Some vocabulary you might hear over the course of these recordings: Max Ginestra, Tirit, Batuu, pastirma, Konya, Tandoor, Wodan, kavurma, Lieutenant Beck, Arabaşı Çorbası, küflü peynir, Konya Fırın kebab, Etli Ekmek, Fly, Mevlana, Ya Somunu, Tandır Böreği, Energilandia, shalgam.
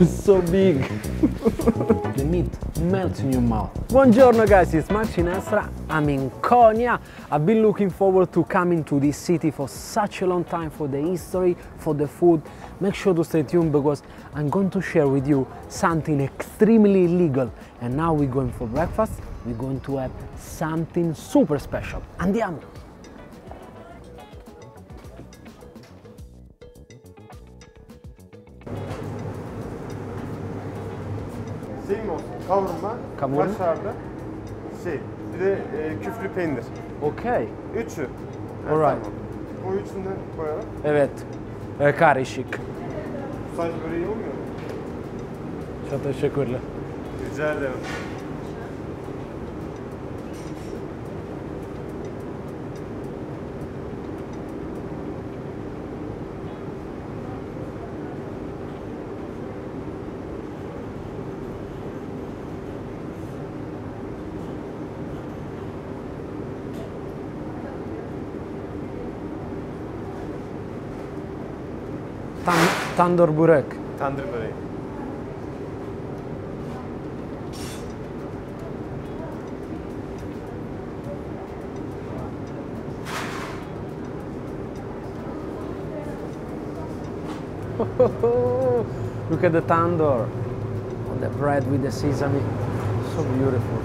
It's so big. The meat melts in your mouth. Buongiorno guys, it's Max Ginestra. I'm in Konya. I've been looking forward to coming to this city for such a long time, for the history, for the food. Make sure to stay tuned because I'm going to share with you something extremely illegal. And now we're going for breakfast. We're going to have something super special. Andiamo! Şeyim olsun, kavurma, kaşarlı, bir de küflü peynir. Okay. Üçü. Alright. Bu üçünden koyalım. Evet. Karışık. Sadece böreği olmuyor mu? Çok teşekkürler. Rica ederim. Tandır Böreği. Tandır Böreği. Look at the tandoor. Oh, the bread with the sesame. So beautiful.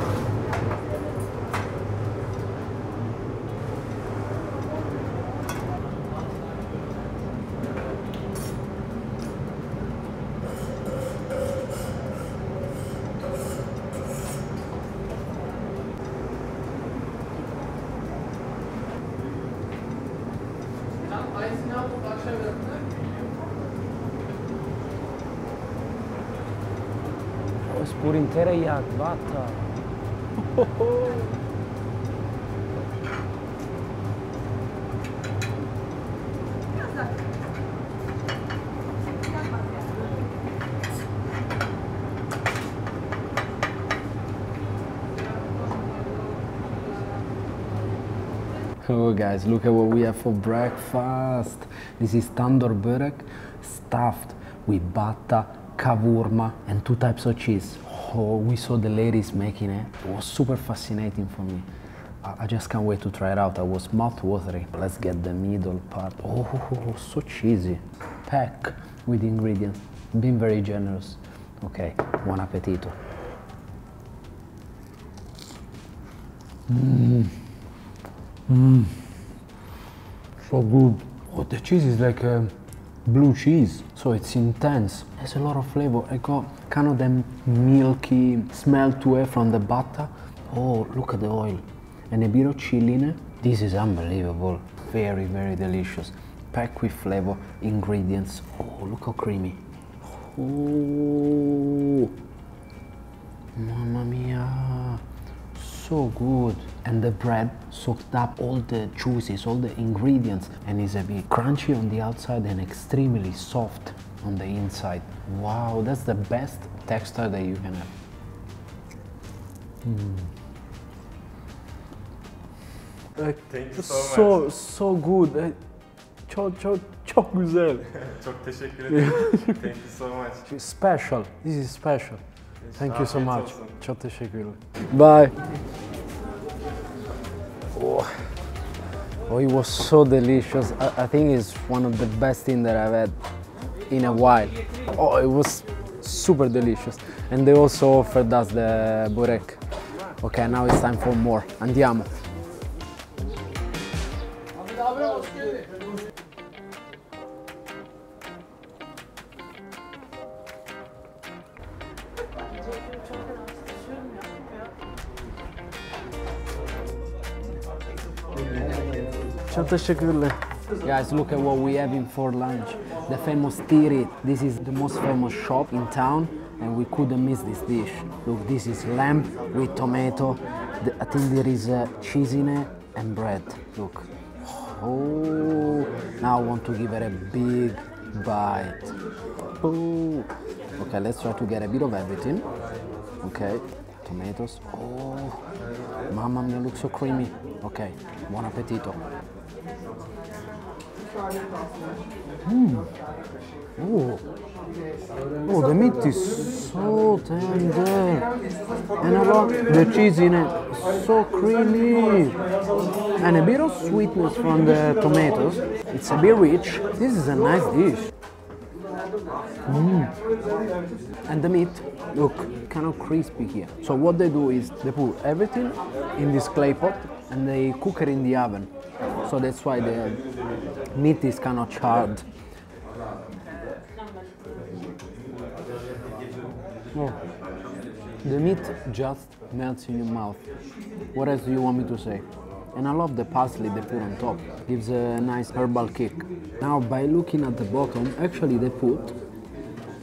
Purin tereyağı, butter. Oh guys, look at what we have for breakfast. This is tandoor börek stuffed with butter, kavurma and 2 types of cheese. Oh, we saw the ladies making it. It was super fascinating for me. I just can't wait to try it out. I was mouth-watering. Let's get the middle part. Oh, so cheesy. Packed with ingredients. Been very generous. Okay, buon appetito. So good. Oh, the cheese is like blue cheese, so it's intense. There's a lot of flavor. I got kind of the milky smell to it from the butter. Oh, look at the oil. And a bit of chili in it. This is unbelievable. Very, very delicious. Packed with flavor, ingredients. Oh, look how creamy. Oh, mamma mia. So good. And the bread soaked up all the juices, all the ingredients, and is a bit crunchy on the outside and extremely soft on the inside. Wow, that's the best texture that you can have. Thank you so much. So good. Çok güzel. Çok teşekkür ederim. Thank you so much. It's special. This is special. Thank you so much. Çok teşekkürler. Bye. Oh, it was so delicious. I think it's one of the best things that I've had in a while. Oh, it was super delicious. And they also offered us the börek. Okay, now it's time for more. Andiamo. Guys, look at what we have in for lunch. The famous Tirit. This is the most famous shop in town and we couldn't miss this dish. Look, this is lamb with tomato. I think there is cheese in it and bread. Look. Oh, now I want to give it a big bite. Oh. Okay, let's try to get a bit of everything. Okay. tomatoes. Oh, mamma mia, looks so creamy. Okay, buon appetito. Mm. Oh. Oh, the meat is so tender, and I love the cheese in it, so creamy, and a bit of sweetness from the tomatoes. It's a bit rich. This is a nice dish. Mm. And the meat, look, kind of crispy here. So what they do is they put everything in this clay pot and they cook it in the oven. So that's why the meat is kind of charred. Oh. The meat just melts in your mouth. What else do you want me to say? And I love the parsley they put on top. Gives a nice herbal kick. Now, by looking at the bottom, actually they put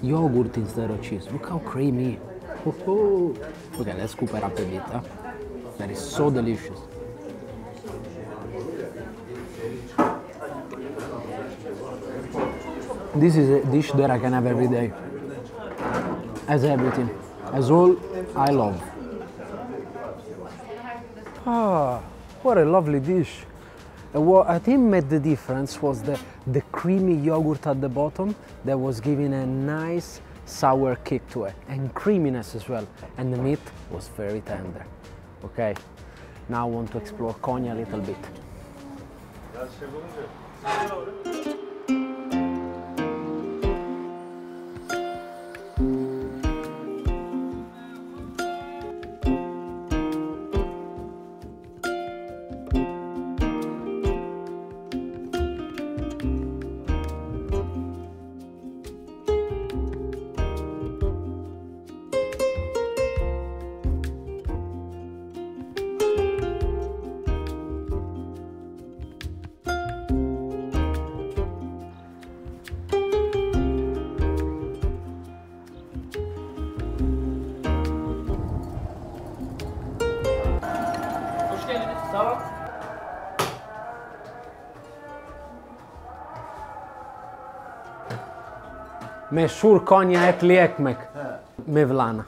yogurt instead of cheese. Look how creamy. Oh-ho. Okay, let's scoop it up a bit. Huh? That is so delicious. This is a dish that I can have every day. As everything. As all I love. Ah. What a lovely dish. And what I think made the difference was the creamy yogurt at the bottom that was giving a nice sour kick to it, and creaminess as well. And the meat was very tender. Okay, now I want to explore Konya a little bit. Meşhur Konya etli ekmek. Mevlana.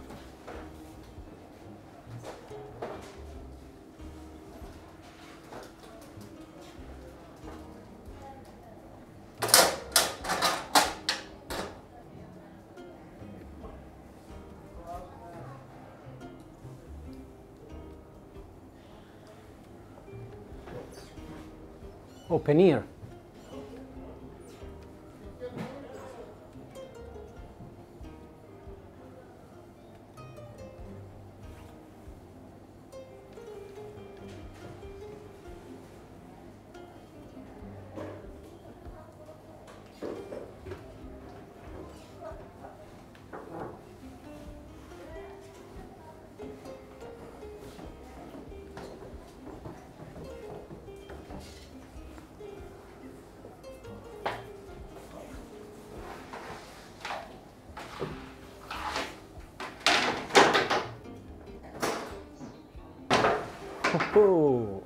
Oh, peynir. Oh,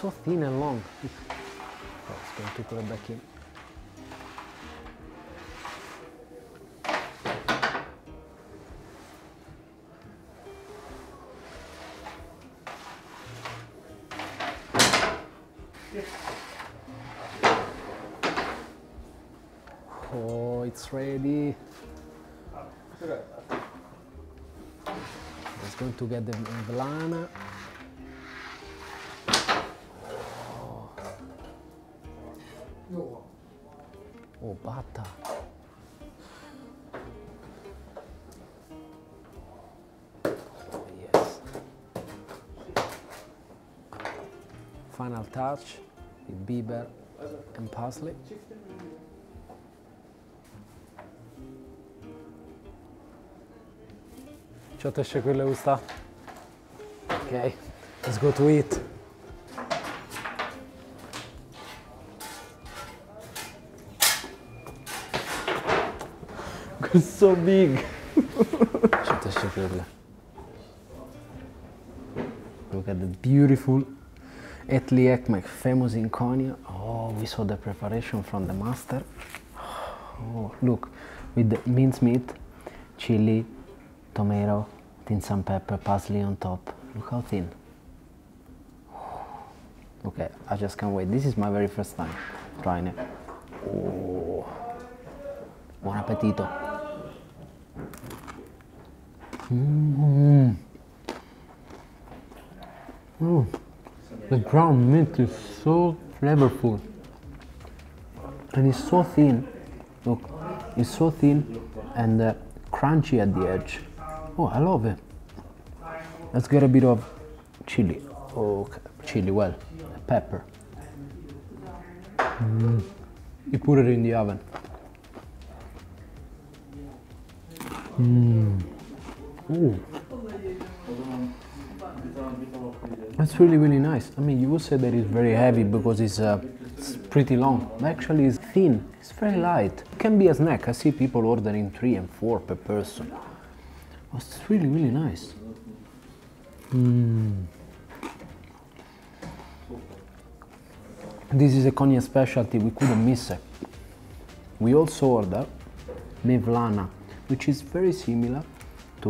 so thin and long. Oh, it's going to put it back in. Oh, it's ready. Going to get the Mevlana. Oh, oh, butter. Oh, yes. Final touch with biber and parsley. Çok teşekkürler usta. Okay, let's go to eat. It's so big. Çok teşekkürler. Look at the beautiful etli ekmek, famous in Konya. Oh, we saw the preparation from the master. Oh, look, with the minced meat, chili, tomato, thin some pepper, parsley on top. Look how thin. Okay, I just can't wait. This is my very first time trying it. Oh. Buon appetito. Mm. Mm. The ground meat is so flavorful. And it's so thin. Look, it's so thin and crunchy at the edge. Oh, I love it. Let's get a bit of chili. Oh, chili, well, pepper. Mm. You put it in the oven. Mm. Ooh. That's really, really nice. I mean, you would say that it's very heavy because it's pretty long. Actually, it's thin. It's very light. It can be a snack. I see people ordering 3 and 4 per person. It's really, really nice. Mm. This is a Konya specialty. We couldn't miss it. We also order Mevlana, which is very similar to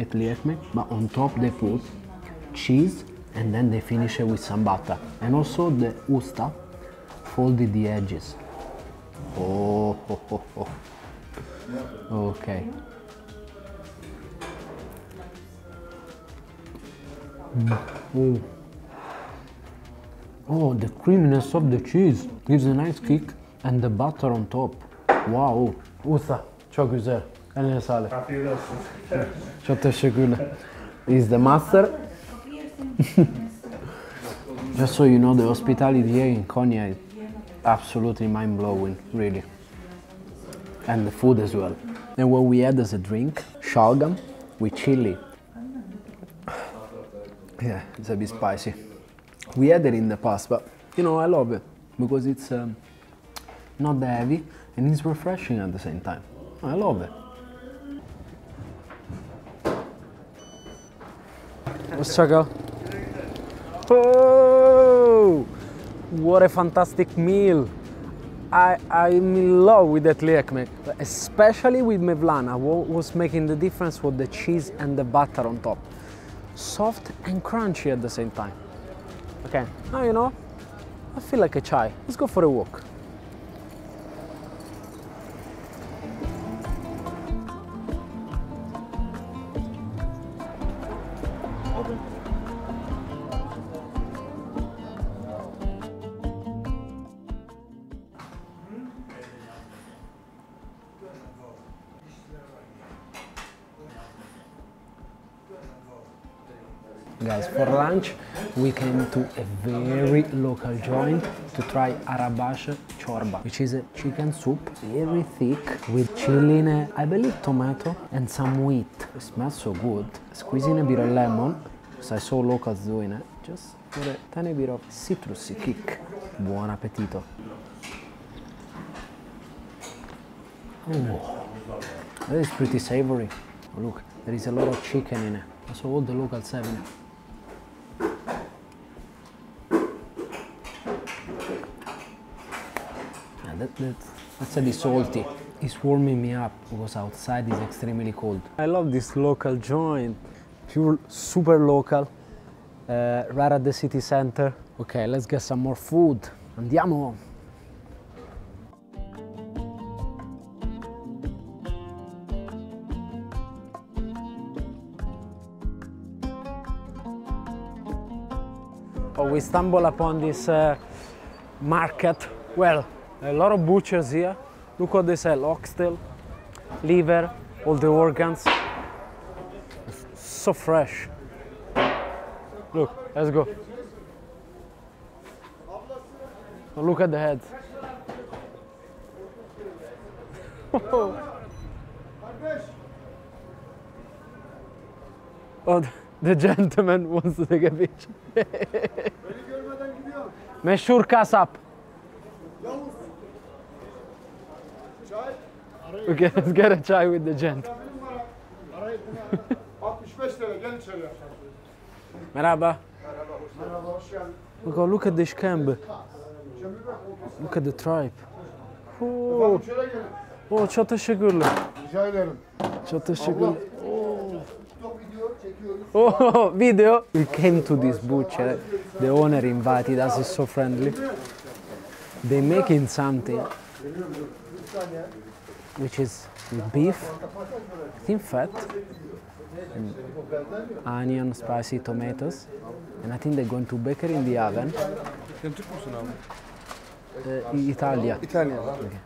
Etli Ekmek, but on top they put cheese and then they finish it with some butter. And also the usta folded the edges. Oh, ho, ho, ho. Okay. Mm. Oh, the creaminess of the cheese gives a nice kick and the butter on top. Wow. Usta, çok güzel. Eline sağlık. Afiyet olsun. Çok teşekkürler. He's the master. Just so you know, the hospitality here in Konya is absolutely mind-blowing, really. And the food as well. And what we had as a drink, shalgam with chili. Yeah, it's a bit spicy. We had it in the past, but you know, I love it because it's not that heavy and it's refreshing at the same time. I love it. Let's check out. Oh, what a fantastic meal. I'm in love with Etli Ekmek, especially with Mevlana. What was making the difference was the cheese and the butter on top. Soft and crunchy at the same time. Okay, now you know, I feel like a chai. Let's go for a walk. Guys, for lunch we came to a very local joint to try Arabaşı Çorbası, which is a chicken soup, very thick, with chili in it, I believe tomato and some wheat. It smells so good. Squeeze in a bit of lemon, because I saw locals doing it, just for a tiny bit of citrusy kick. Buon appetito. Oh, that is pretty savory. Look, there is a lot of chicken in it. I saw all the locals having it. That's a bit salty. It's warming me up because outside is extremely cold. I love this local joint. Pure, super local. Right at the city center. Okay, let's get some more food. Andiamo! Oh, we stumble upon this market. Well, a lot of butchers here. Look what they sell: oxtail, liver, all the organs. It's so fresh. Look, let's go. Look at the head. Oh, the gentleman wants to take a picture. Meşhur kasap. Okay, let's get a chai with the gent. Merhaba. Oh, look at this camp. Look at the tribe. Oh, çok teşekkürler. Rica ederim. Çok teşekkürler. Oh, video! We came to this butcher, the owner invited us, he's so friendly. They're making something which is beef, thin fat, onion, spicy tomatoes, and I think they're going to bake it in the oven. Italia. Italian. Okay.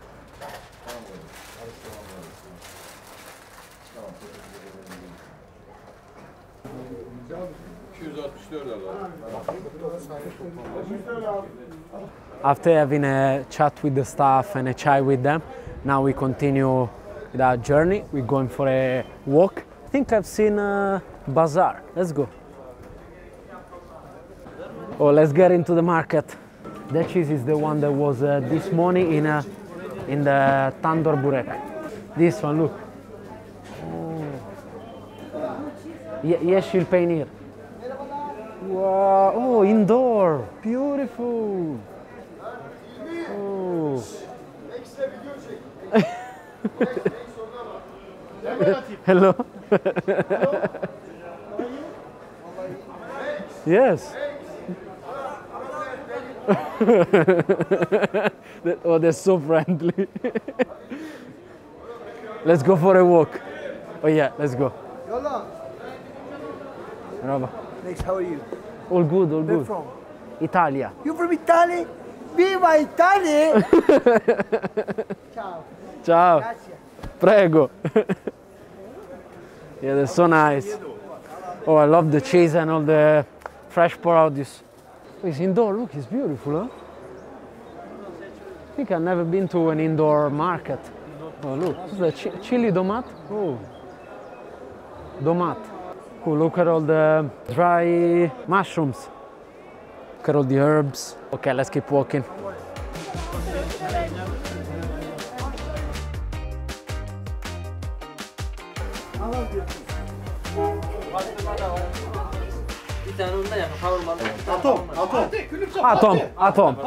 After having a chat with the staff and a chai with them, now we continue with our journey. We're going for a walk. I think I've seen a bazaar. Let's go. Oh, let's get into the market. That cheese is the one that was this morning in the Tandoor Börek. This one, look. Yeşil peynir. Wow, oh, indoor, beautiful. Oh. Hello. Yes. Oh, they're so friendly. Let's go for a walk. Oh yeah, let's go. Max, how are you? All good, all good. Where from? Italia. You from Italy? Viva Italy! Ciao. Ciao. Grazie. Prego. Yeah, they're so nice. Oh, I love the cheese and all the fresh produce. It's indoor, look, it's beautiful, huh? I think I've never been to an indoor market. Oh, look, this is a chili domat. Oh. Domat. Oh, look at all the dry mushrooms. Look at all the herbs. Okay, let's keep walking. Atom.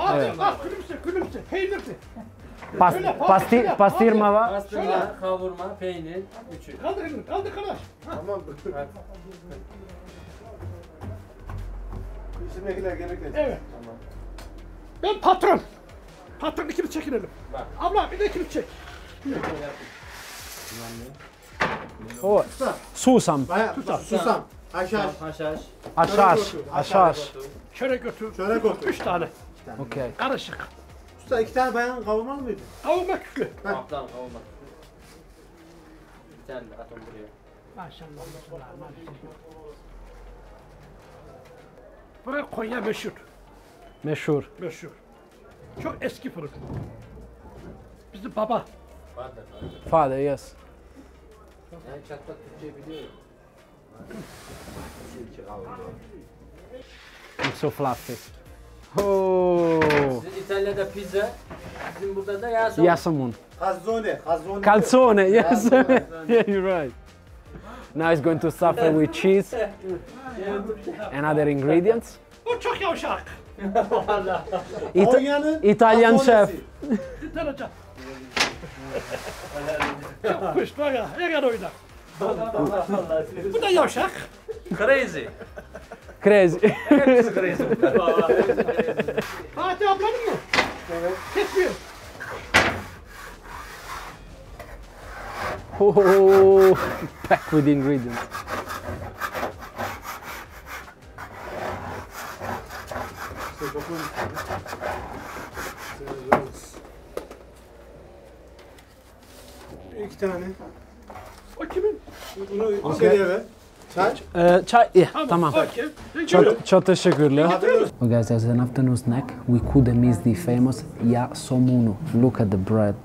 Pastirma var. Pastirma, kavurma, peynir, üçü. Kaldır elini, kaldır kalaş. Tamam. İçindekiler gerekli. Evet. Tamam. Ben patron. Patron ikimiz çekinelim. Bak. Abla bir de ikimiz çek. Yürü. O. Susam. Susam. Haşhaş. Çörek götür. 3 tane. Okay. Karışık. Usta 2 tane bayan kavurma mıydı? Kavurma küflü. Tamam kavurma. Bir tane atom buraya. Maşallah. Burası Konya meşhur. Çok eski fırın. Bizim baba. Father, yes. Yani çatlak Türkçe biliyorum. It's so fluffy. Oh. İtalya'da pizza, bizim burada da ya somunu. Calzone, yes. Yeah, you're right. Now it's going to suffer with cheese and other ingredients. Bu çok yavşak. Valla. Italian chef. İtalyan chef. Çok kuş, bak ya, ne kadar oynar. Bu da yavşak. Crazy. Hepsi crazy. Fatih ablanın mı? Evet. Kesmiyor. Oh, packed with ingredients. İki tane. O kimin? Onu seriye ver. Chai, yeah, tamam. Çok teşekkürler. Oh guys, as an afternoon snack, we couldn't miss the famous Ya Somunu. Look at the bread.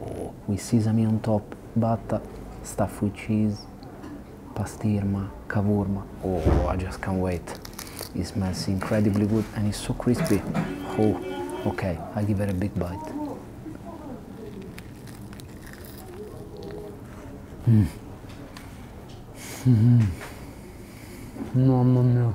Oh, with sesame on top, butter, stuffed with cheese, pastirma, kavurma. Oh, I just can't wait. It smells incredibly good and it's so crispy. Oh, okay, I'll give it a big bite. Mm. No.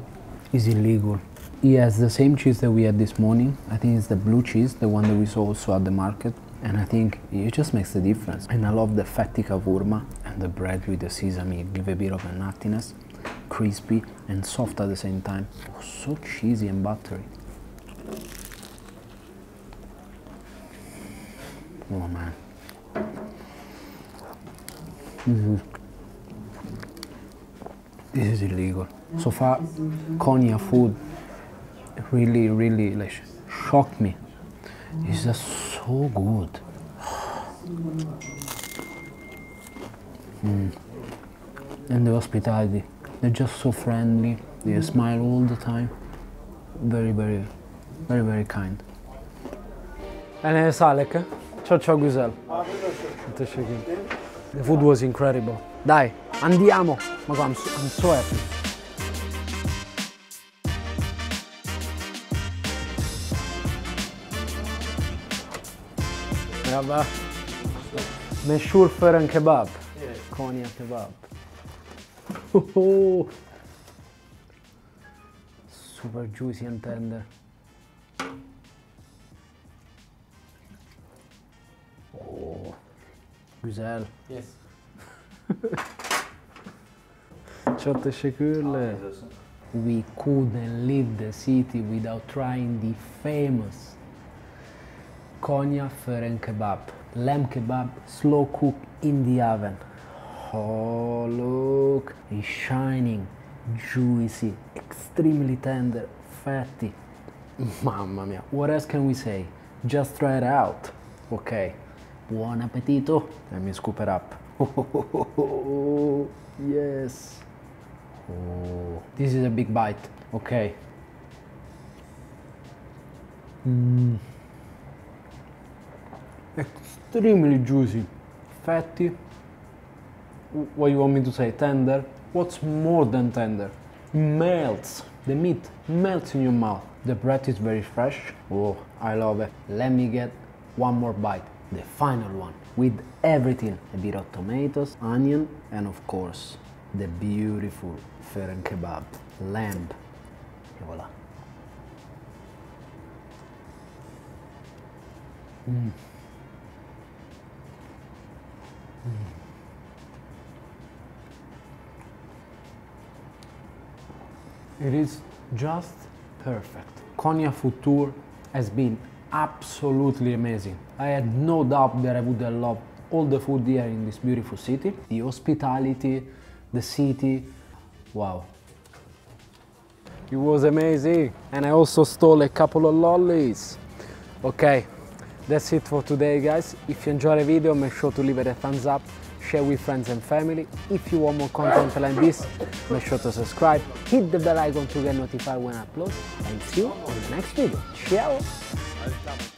It's illegal. He has the same cheese that we had this morning. I think it's the blue cheese, the one that we saw also at the market. And I think it just makes the difference. And I love the fatty kavurma and the bread with the sesame. Give a bit of a nuttiness. crispy and soft at the same time. Oh, so cheesy and buttery. Oh man. This is illegal. So far, Konya food really like shocked me. It's just so good. And the hospitality, they're just so friendly. They smile all the time. Very kind. Eline sağlık. Çok güzel. Teşekkür ederim. The food was incredible. Dai, andiamo. I'm so happy. Merhaba. Meşhur fırın kebab. Evet. Konya kebab. Oho. Super juicy and tender. Oh. Güzel. Yes. Çok teşekkürler. We couldn't leave the city without trying the famous Konya Fırın Kebab, lamb kebab, slow cooked in the oven. Oh, look, it's shining, juicy, extremely tender, fatty. Mamma mia, what else can we say? Just try it out. Okay, buon appetito. Let me scoop it up. Oh, yes. Oh, this is a big bite. Okay. Extremely juicy, fatty. What you want me to say? Tender? What's more than tender? Melts. The meat melts in your mouth. The bread is very fresh. Oh, I love it. Let me get one more bite. The final one. With everything. A bit of tomatoes, onion, and of course, the beautiful fırın kebab. Lamb. Et voilà. It is just perfect. Konya food tour has been absolutely amazing. I had no doubt that I would have loved all the food here in this beautiful city. The hospitality, the city, wow. It was amazing. And I also stole a couple of lollies. Okay, that's it for today, guys. If you enjoyed the video, make sure to leave it a thumbs up. Share with friends and family. If you want more content like this, make sure to subscribe, hit the bell icon to get notified when I upload, and see you on the next video. Ciao!